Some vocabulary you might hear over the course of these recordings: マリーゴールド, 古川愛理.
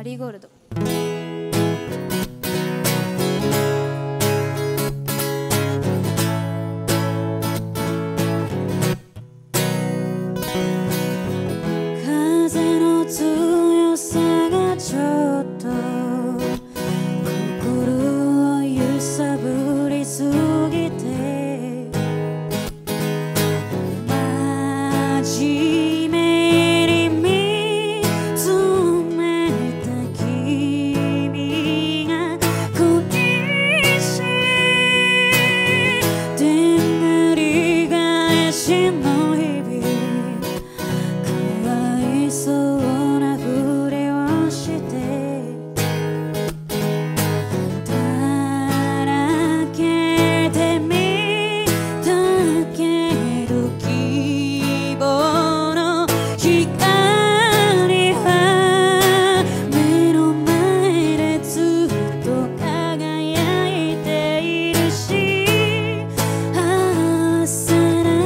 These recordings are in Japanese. マリーゴールド。風の強さがちょっと心を揺さぶりすぎて、真面目に見つめた君が恋しい。でんぐり返しの日々、かわいそうなふりをして、だらけてみたけど、希望の光は目の前でずっと輝いているし、焦ら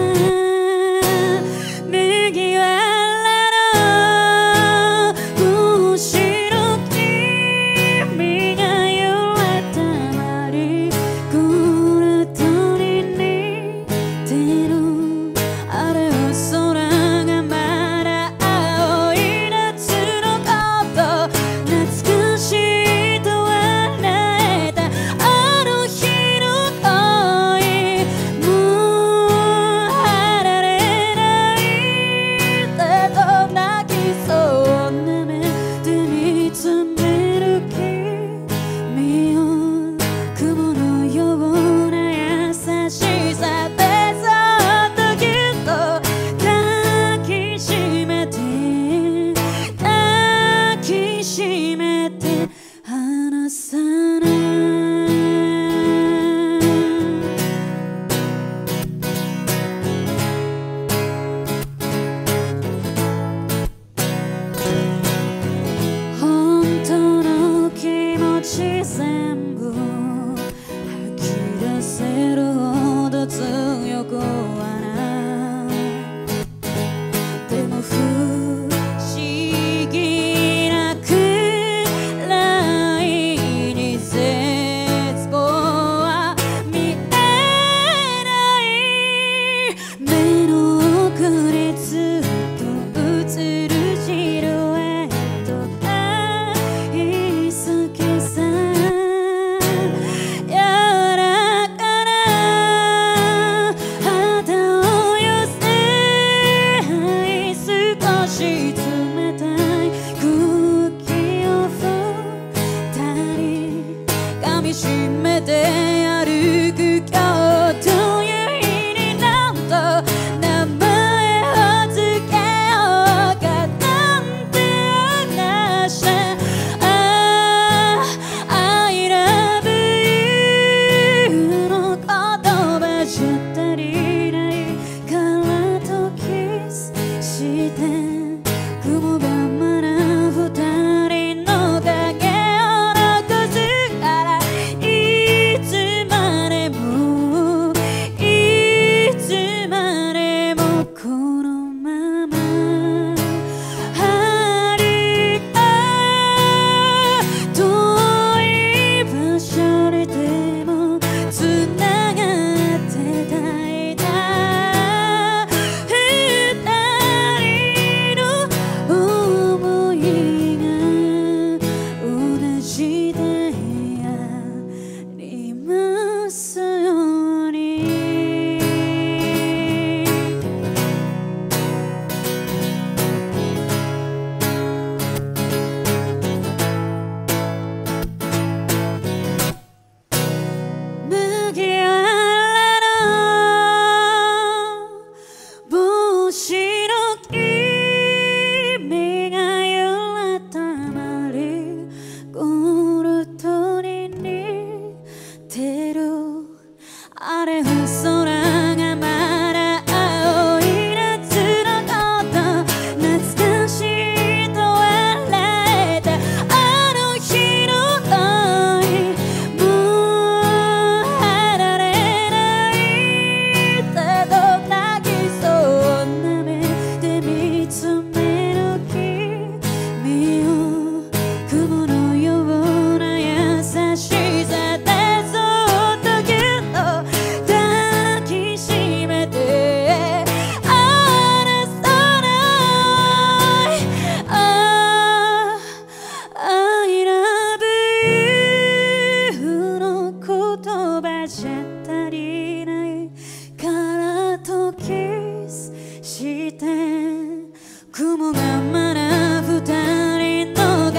して雲が舞う二人の影を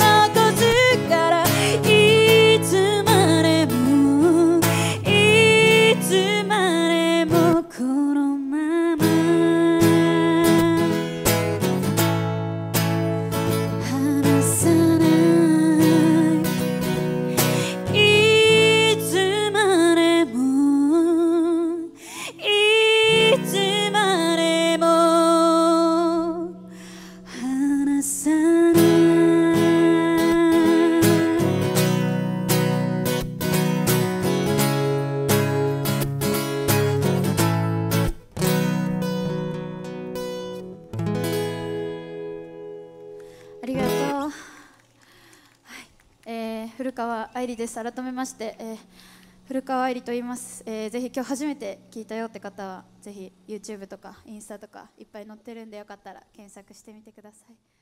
残すからいつまでもいつまでもこのまま離さないいつまでもいつまでも古川愛理です。改めまして、古川愛理と言います。ぜひ今日初めて聞いたよって方はぜひ YouTube とかインスタとかいっぱい載ってるんでよかったら検索してみてください。